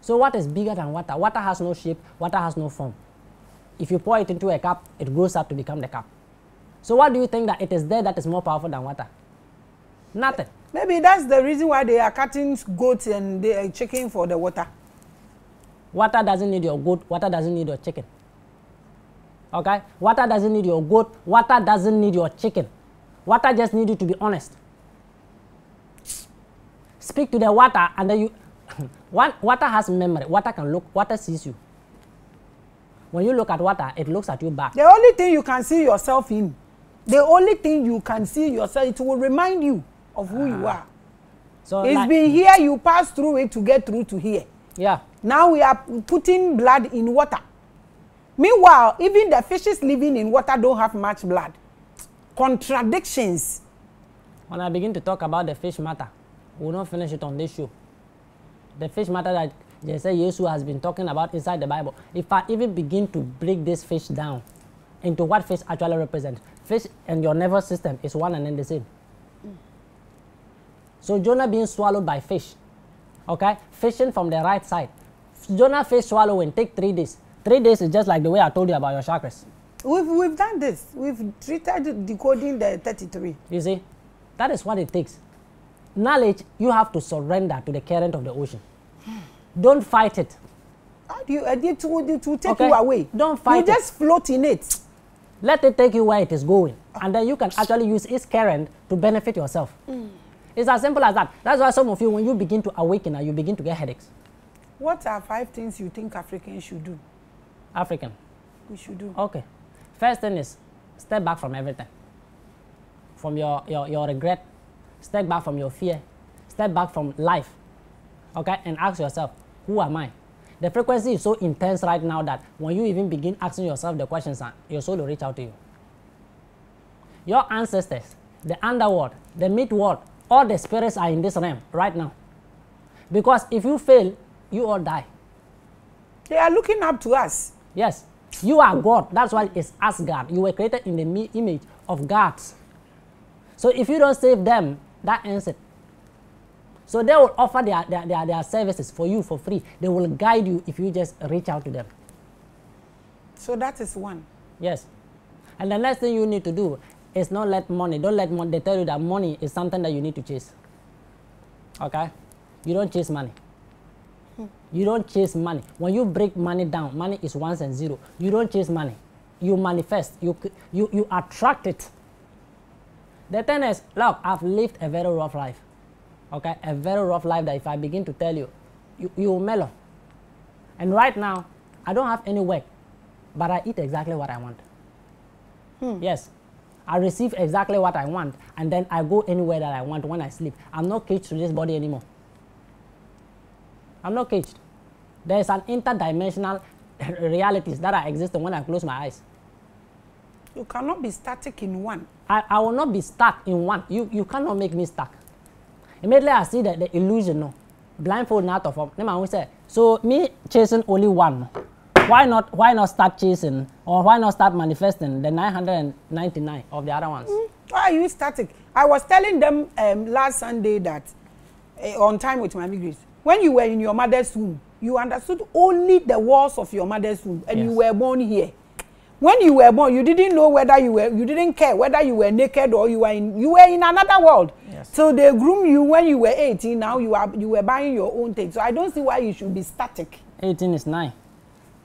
So what is bigger than water? Water has no shape, water has no form. If you pour it into a cup, it grows up to become the cup. So what do you think that it is there that is more powerful than water? Nothing. Maybe that's the reason why they are cutting goats and they are chicken for the water. Water doesn't need your goat. Water doesn't need your chicken. Okay? Water doesn't need your goat. Water doesn't need your chicken. Water just needs you to be honest. Speak to the water and then you... Water has memory. Water can look. Water sees you. When you look at water, it looks at you back. The only thing you can see yourself in, the only thing you can see yourself, it will remind you of who you are. So it's like, been here, you pass through it to get through to here. Yeah. Now we are putting blood in water. Meanwhile, even the fishes living in water don't have much blood. Contradictions. When I begin to talk about the fish matter, we will not finish it on this show. The fish matter that... They say Yesu has been talking about inside the Bible. If I even begin to break this fish down into what fish actually represents, fish and your nervous system is one and then the same. So Jonah being swallowed by fish, okay? Fishing from the right side. Jonah fish swallowing take 3 days. 3 days is just like the way I told you about your chakras. We've done this. We've treated decoding the 33. You see, that is what it takes. Knowledge, you have to surrender to the current of the ocean. Don't fight it. How do you to take you away? Don't fight it. You just float in it. Let it take you where it is going. And then you can actually use its current to benefit yourself. Mm. It's as simple as that. That's why some of you, when you begin to awaken, you begin to get headaches. What are 5 things you think Africans should do? African? We should do. Okay. First thing is, step back from everything. From your regret. Step back from your fear. Step back from life. Okay, and ask yourself, who am I? The frequency is so intense right now that when you even begin asking yourself the questions, your soul will reach out to you. Your ancestors, the underworld, the mid-world, all the spirits are in this realm right now. Because if you fail, you all die. They are looking up to us. Yes, you are God. That's why it's Asgard. You were created in the image of gods. So if you don't save them, that ends it. So they will offer their services for you for free. They will guide you if you just reach out to them. So that is one. Yes. And the next thing you need to do is not let money. Don't let money. They tell you that money is something that you need to chase. Okay? You don't chase money. You don't chase money. When you break money down, money is ones and zero. You don't chase money. You manifest. You attract it. The thing is, look, I've lived a very rough life. Okay, a very rough life that if I begin to tell you, you will mellow. And right now, I don't have any work, but I eat exactly what I want. Yes, I receive exactly what I want, and then I go anywhere that I want when I sleep. I'm not caged to this body anymore. I'm not caged. There's an interdimensional realities that are existing when I close my eyes. You cannot be static in one. I will not be stuck in one. You cannot make me stuck. Immediately I see that the illusion, no, blindfold out of them. So me chasing only one. Why not start chasing or why not start manifesting the 999 of the other ones? Why are you static? I was telling them last Sunday that on time with my migrants, when you were in your mother's womb, you understood only the walls of your mother's womb, and you were born here. When you were born, you didn't know whether you were, you didn't care whether you were naked or you were in another world. Yes. So they groomed you when you were 18. Now you were buying your own thing. So I don't see why you should be static. 18 is 9.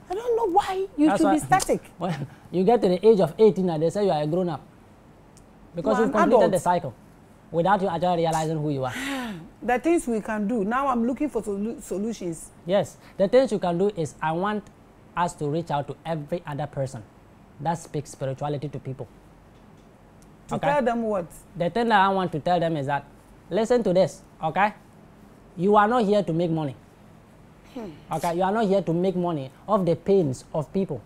I don't know why you should be static. Well, you get to the age of 18 and they say you are a grown up. Because you've completed the cycle without you actually realizing who you are. The things we can do. Now I'm looking for solutions. Yes. The things you can do is I want us to reach out to every other person that speaks spirituality to people. To tell them what? The thing that I want to tell them is that, listen to this, okay? You are not here to make money. Okay, you are not here to make money off the pains of people.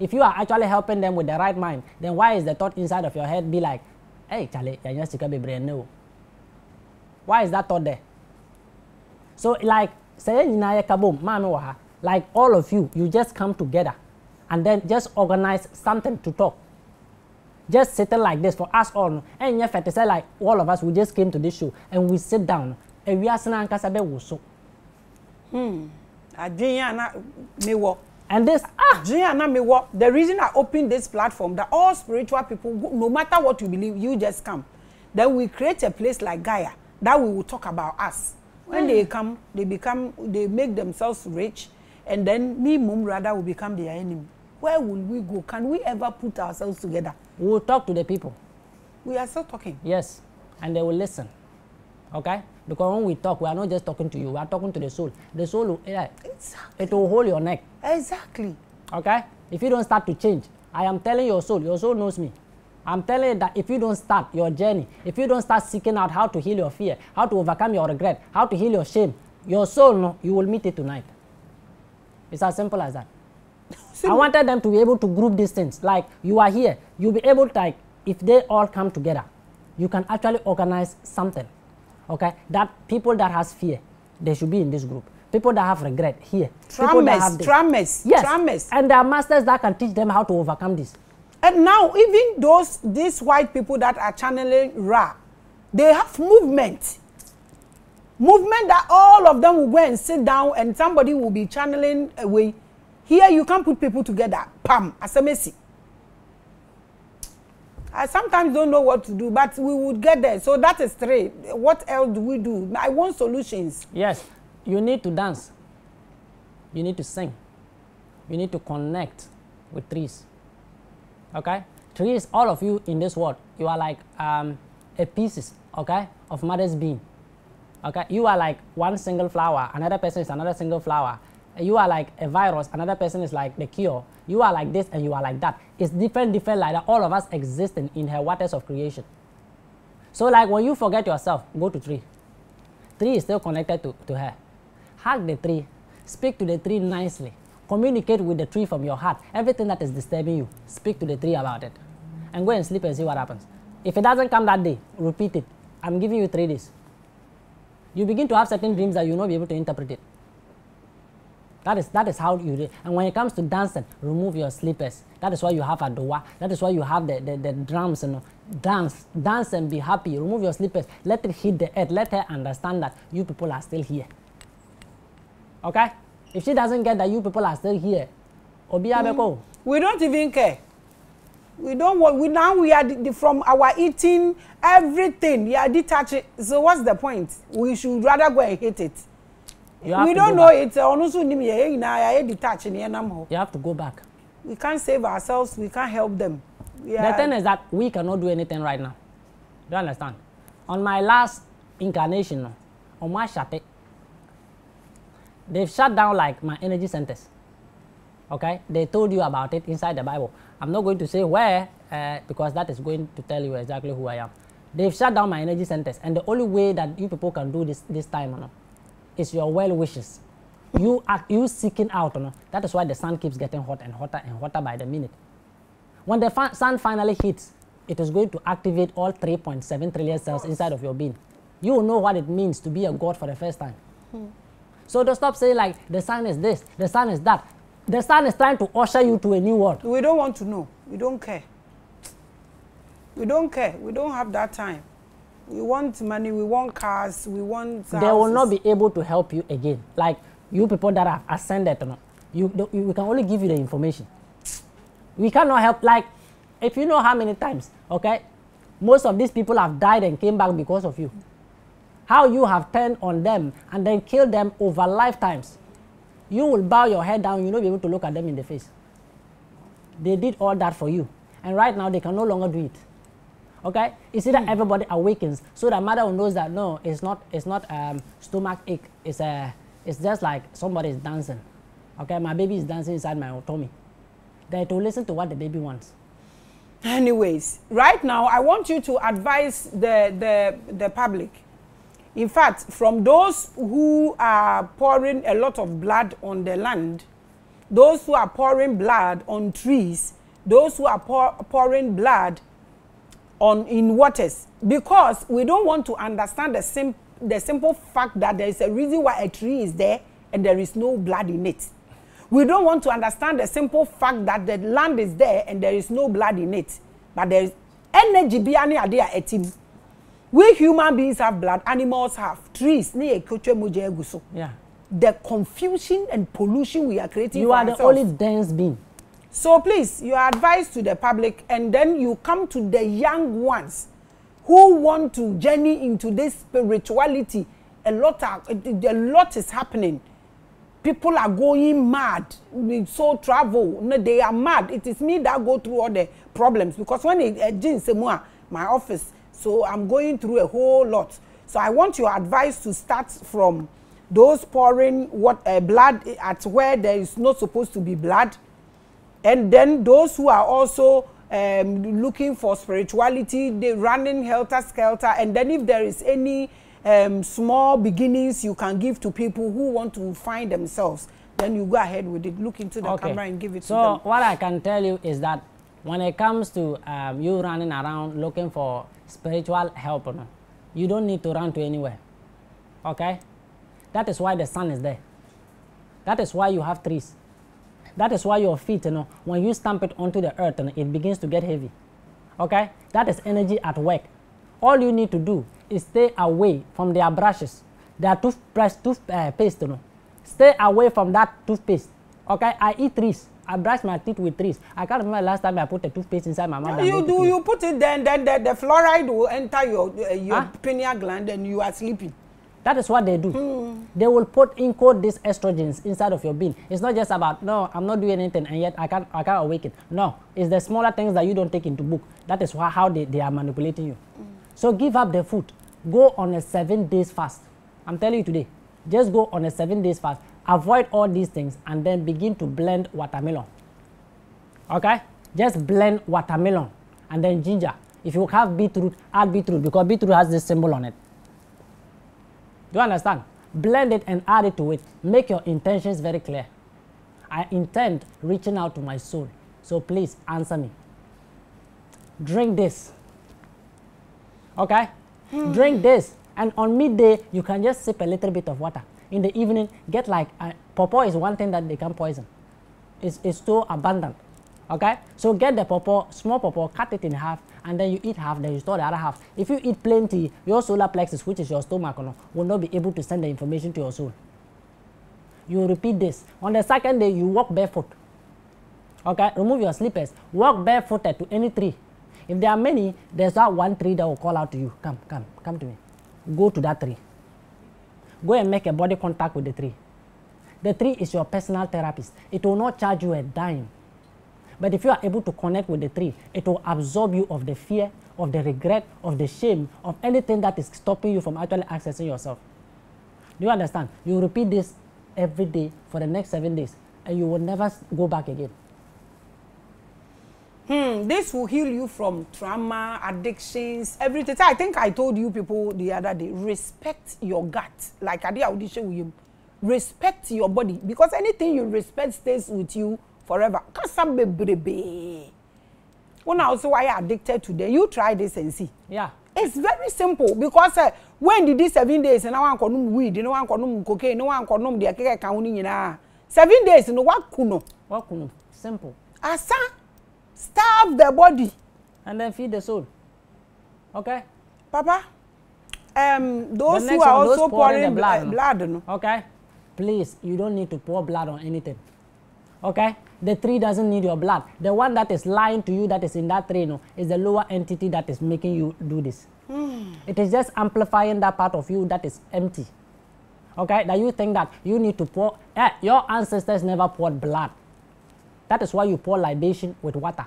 If you are actually helping them with the right mind, then why is the thought inside of your head be like, hey, Charlie, you're just a brain new? Why is that thought there? So like, like all of you, you just come together and then just organize something to talk. Just sitting like this for us all. And you say like all of us, we just came to this show and we sit down and we are saying, and this, the reason I opened this platform, that all spiritual people, no matter what you believe, you just come. Then we create a place like Gaia that we will talk about us. When they come, they make themselves rich, and then me, Mum, Radha will become their enemy. Where will we go? Can we ever put ourselves together? We will talk to the people. We are still talking. Yes, and they will listen. Okay? Because when we talk, we are not just talking to you. We are talking to the soul. The soul will, it will hold your neck. Exactly. Okay? If you don't start to change, I am telling your soul knows me. I'm telling you that if you don't start your journey, if you don't start seeking out how to heal your fear, how to overcome your regret, how to heal your shame, your soul, you will meet it tonight. It's as simple as that. I wanted them to be able to group these things. Like, you are here. You'll be able to, like, if they all come together, you can actually organize something. Okay, that people that has fear, they should be in this group. People that have regret, here. Traumas. Yes. Traumas. And there are masters that can teach them how to overcome this. And now, even these white people that are channeling Ra, they have movement. Movement that all of them will go and sit down and somebody will be channeling away. Here, you can't put people together. Pam, as a messy. I sometimes don't know what to do, but we would get there. So that is three. What else do we do? I want solutions. Yes. You need to dance. You need to sing. You need to connect with trees. Okay? Trees, all of you in this world, you are like a pieces, okay, of mother's being. Okay? You are like one single flower. Another person is another single flower. You are like a virus, another person is like the cure. You are like this and you are like that. It's different like that. All of us existing in her waters of creation. So like when you forget yourself, go to tree. Tree is still connected to her. Hug the tree. Speak to the tree nicely. Communicate with the tree from your heart. Everything that is disturbing you, speak to the tree about it. And go and sleep and see what happens. If it doesn't come that day, repeat it. I'm giving you 3 days. You begin to have certain dreams that you will not be able to interpret it. That is how you do. And when it comes to dancing, remove your slippers. That is why you have adowa. That is why you have the drums. You know. Dance. Dance and be happy. Remove your slippers. Let it hit the earth. Let her understand that you people are still here. Okay? If she doesn't get that you people are still here, we don't even care. We don't want, now we are from our eating, everything. We are detached. So what's the point? We should rather go and hit it. We don't know it. You have to go back. We can't save ourselves. We can't help them. The thing is that we cannot do anything right now. Do you understand? On my last incarnation, on my shate, they've shut down like my energy centers. Okay? They told you about it inside the Bible. I'm not going to say where because that is going to tell you exactly who I am. They've shut down my energy centers, and the only way that you people can do this time, is your well wishes. You seeking out. That is why the sun keeps getting hot and hotter by the minute. When the sun finally hits, it is going to activate all 3.7 trillion cells inside of your being. You will know what it means to be a god for the first time. So don't stop saying like, the sun is this, the sun is that. The sun is trying to usher you to a new world. We don't want to know. We don't care. We don't care. We don't have that time. We want money, we want cars, we want houses. They will not be able to help you again. Like, you people that have ascended, we can only give you the information. We cannot help, like, if you know how many times, okay, most of these people have died and came back because of you. How you have turned on them and then killed them over lifetimes. You will bow your head down, you'll not be able to look at them in the face. They did all that for you. And right now, they can no longer do it. Okay? It's either everybody awakens, so that mother who knows that, no, it's not stomach ache. It's just like somebody is dancing. Okay? My baby is dancing inside my tummy. They have to listen to what the baby wants. Anyways, right now, I want you to advise the public. In fact, from those who are pouring a lot of blood on the land, those who are pouring blood on trees, those who are pouring blood in waters, because we don't want to understand the simple fact that there is a reason why a tree is there and there is no blood in it. We don't want to understand the simple fact that the land is there and there is no blood in it. But there is energy behind a team. We human beings have blood, animals have trees. Yeah. The confusion and pollution we are creating. You are the only dense being. So please, your advice to the public, and then you come to the young ones who want to journey into this spirituality. A lot is happening. People are going mad. We so travel. No, they are mad. It is me that go through all the problems, because when it's my office, so I'm going through a whole lot. So I want your advice to start from those pouring blood at where there is not supposed to be blood, and then those who are also looking for spirituality, they running helter-skelter, and then if there is any small beginnings you can give to people who want to find themselves, then you go ahead with it. Look into the camera and give it to them. So what I can tell you is that when it comes to you running around looking for spiritual help, you don't need to run to anywhere. Okay? That is why the sun is there. That is why you have trees. That is why your feet, when you stamp it onto the earth, it begins to get heavy. Okay? That is energy at work. All you need to do is stay away from their brushes, their toothpaste. Stay away from that toothpaste. Okay? I eat trees. I brush my teeth with trees. I can't remember the last time I put a toothpaste inside my mouth. No, you do. You put it there, and then the fluoride will enter your pineal gland, and you are sleeping. That is what they do. They will encode these estrogens inside of your being. It's not just about, no, I'm not doing anything, and yet I can't awaken. No, it's the smaller things that you don't take into book. That is how they are manipulating you. So give up the food. Go on a 7 days fast. I'm telling you today. Just go on a 7 days fast. Avoid all these things and then begin to blend watermelon. Okay? Just blend watermelon and then ginger. If you have beetroot, add beetroot, because beetroot has this symbol on it. Do you understand? Blend it and add it to it. Make your intentions very clear. I intend reaching out to my soul. So please answer me. Drink this. Okay? Drink this. And on midday, you can just sip a little bit of water. In the evening, get like pawpaw is one thing that they can poison. It's so abundant. Okay? So get the pawpaw, small pawpaw, cut it in half, and then you eat half, then you store the other half. If you eat plenty, your solar plexus, which is your stomach, will not be able to send the information to your soul. You repeat this. On the second day, you walk barefoot. Okay? Remove your slippers. Walk barefooted to any tree. If there are many, there's that one tree that will call out to you. Come, come, come to me. Go to that tree. Go and make a body contact with the tree. The tree is your personal therapist. It will not charge you a dime. But if you are able to connect with the tree, it will absorb you of the fear, of the regret, of the shame, of anything that is stopping you from actually accessing yourself. Do you understand? You repeat this every day for the next 7 days, and you will never go back again. This will heal you from trauma, addictions, everything. I think I told you people the other day, respect your gut. Like at the audition with you, respect your body. Because anything you respect stays with you forever. When I also why you addicted today, you try this and see. Yeah. It's very simple. Because when did these 7 days, and I want to consume weed, no one consume cocaine, no one consume the akeke kauni. 7 days, no one kuno. What kuno? Simple. Asa. Starve the body. And then feed the soul. Okay? Papa, those who are also pouring blood. Okay? please, you don't need to pour blood on anything. Okay? The tree doesn't need your blood. The one that is lying to you, that is in that tree, no, is the lower entity that is making you do this. It is just amplifying that part of you that is empty. Okay? That you think that you need to pour. Your ancestors never poured blood. That is why you pour libation with water.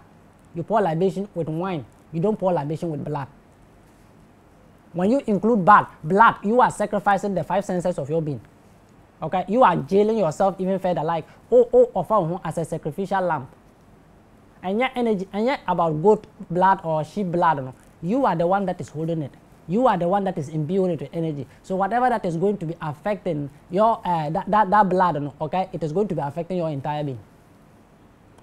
You pour libation with wine. You don't pour libation with blood. When you include blood, you are sacrificing the five senses of your being. Okay? You are jailing yourself even further, like, offer as a sacrificial lamb. And yet, about goat blood or sheep blood, no, you are the one that is holding it. You are the one that is imbuing it with energy. So whatever that is going to be affecting your, that blood, no, okay, it is going to be affecting your entire being.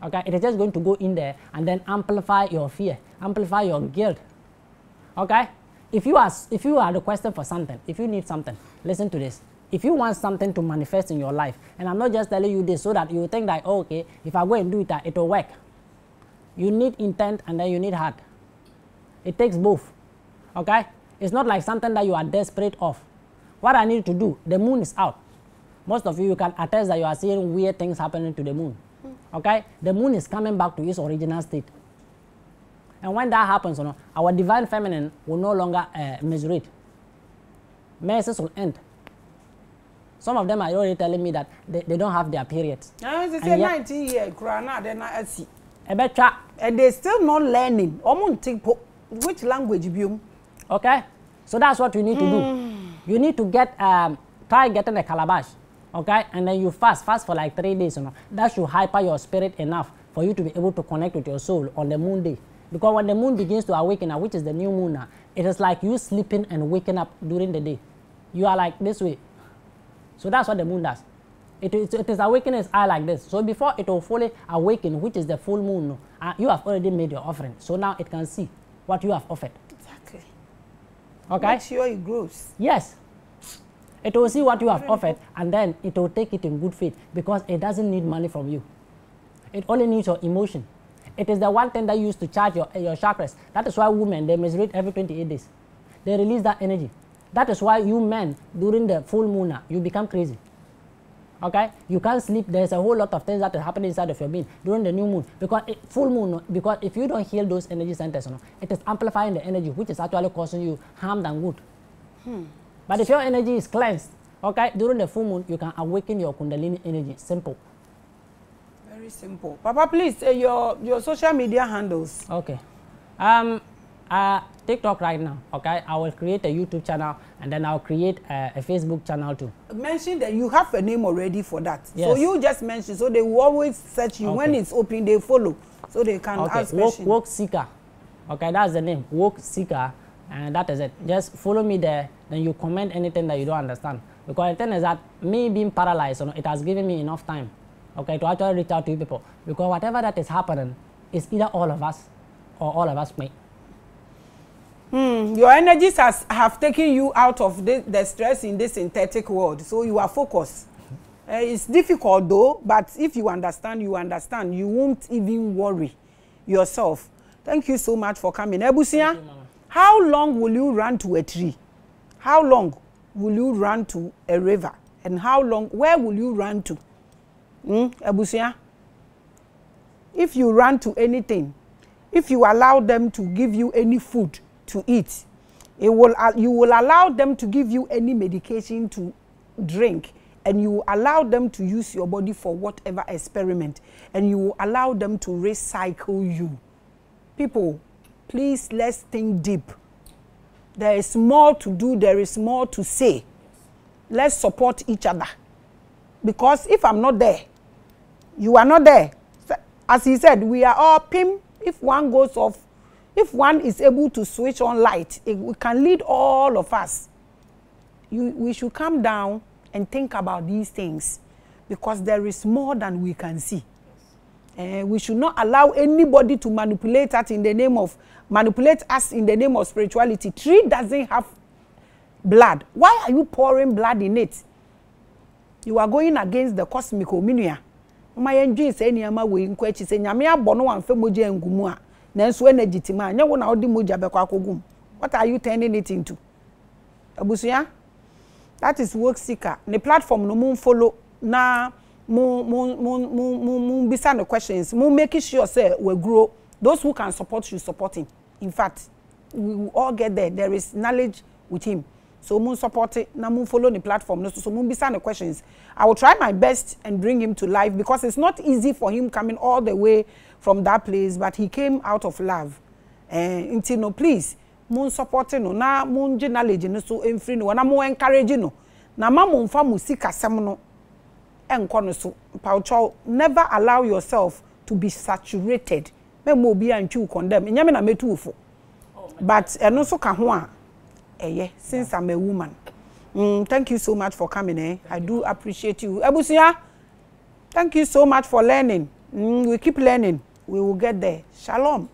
Okay? It is just going to go in there and then amplify your fear, amplify your guilt. Okay? If you are requesting for something, if you need something, listen to this. If you want something to manifest in your life, and I'm not just telling you this so that you think that, oh, okay, if I go and do it, it will work. You need intent and then you need heart. It takes both. Okay? It's not like something that you are desperate of. What I need to do, the moon is out. Most of you can attest that you are seeing weird things happening to the moon. Okay? The moon is coming back to its original state. And when that happens, you know, our divine feminine will no longer miserate. Menses will end. Some of them are already telling me that they don't have their periods. They say 19 years, they're not see. And they're still not learning. Which language you? Okay? So that's what you need to do. You need to get, try getting a calabash. Okay? And then you fast for like 3 days. You know? That should hyper your spirit enough for you to be able to connect with your soul on the moon day. Because when the moon begins to awaken, which is the new moon, it is like you sleeping and waking up during the day. You are like this way. So that's what the moon does. It is awakening its eye like this. So before it will fully awaken, which is the full moon, you have already made your offering. So now it can see what you have offered. Exactly. Okay? Make sure it grows. Yes. It will see what you have offered and then it will take it in good faith because it doesn't need money from you. It only needs your emotion. It is the one thing that you used to charge your chakras. That is why women, they menstruate every 28 days. They release that energy. That is why you men, during the full moon, you become crazy. Okay? You can't sleep. There's a whole lot of things that will happen inside of your being during the new moon. Because full moon, because if you don't heal those energy centers, it is amplifying the energy, which is actually causing you harm than good. But if your energy is cleansed, okay, during the full moon, you can awaken your Kundalini energy. Simple. Very simple. Papa, please, your social media handles. Okay. TikTok right now, okay? I will create a YouTube channel and then I'll create a Facebook channel too. Mention that you have a name already for that. Yes. So you just mention, so they will always search you. Okay. When it's open, they follow. So they can ask questions. Woke Seeker. Okay, that's the name. Woke Seeker. And that is it. Just follow me there. Then you comment anything that you don't understand. Because the thing is that me being paralyzed, it has given me enough time, okay, to actually reach out to you people. Because whatever that is happening is either all of us or all of us may. Your energies have taken you out of the stress in this synthetic world. So you are focused. It's difficult though, but if you understand, you understand. You won't even worry yourself. Thank you so much for coming. Ebusia, how long will you run to a tree? How long will you run to a river? And how long, where will you run to? Ebusia, if you run to anything, if you allow them to give you any food to eat, you will allow them to give you any medication to drink, and you will allow them to use your body for whatever experiment, and you will allow them to recycle you. People, please, let's think deep. There is more to do, there is more to say. Let's support each other. Because if I'm not there, you are not there. As he said, we are all pimp. If one goes off, if one is able to switch on light, it can lead all of us. We should come down and think about these things because there is more than we can see. We should not allow anybody to manipulate us in the name of spirituality. Tree doesn't have blood. Why are you pouring blood in it? You are going against the cosmic hominia. What are you turning it into? That is Woke Seeker. The platform no moon follow na moon beside the questions. Moon making sure say we grow. Those who can support you, support him. In fact, we will all get there. There is knowledge with him. So moon support it. Now moon follow the platform. So moon beside the questions. I will try my best and bring him to life because it's not easy for him coming all the way from that place. But he came out of love. And until no, please. Moon supporting no, na moon knowledge no so enfri no, na moon encouraging no, na ma moon fa musika semono, enko no so. Paucho, never allow yourself to be saturated. Me mo be and you condemn. Inyame na metu ufo. But no so kahua. Eye, since I'm a woman. Thank you so much for coming. I do appreciate you. Ebusia, thank you so much for learning. We keep learning. We will get there. Shalom.